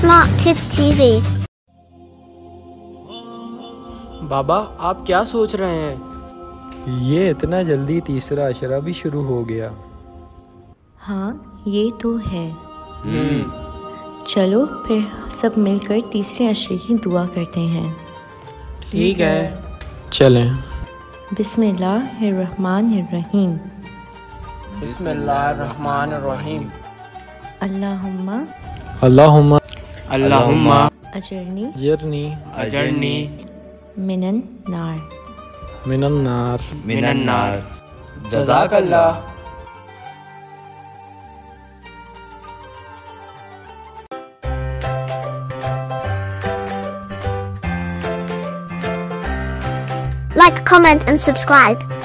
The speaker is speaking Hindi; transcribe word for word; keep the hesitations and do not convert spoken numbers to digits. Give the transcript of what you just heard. Smart kids TV. बाबा आप क्या सोच रहे हैं? ये इतना जल्दी तीसरा अशरा भी शुरू हो गया। हाँ ये तो है। चलो फिर सब मिलकर तीसरे अशरे की दुआ करते हैं। ठीक है चलें। बिस्मिल्लाहिर्रहमानिर्रहीम। बिस्मिल्लाहिर्रहमानिर्रहीम। अल्लाहुम्मा अल्लाहुम्मा अल्लाहुम्मा अजरनी अजरनी अजरनी मिनन naar मिनन naar मिनन naar। जज़ाकल्लाह। Like, comment and subscribe।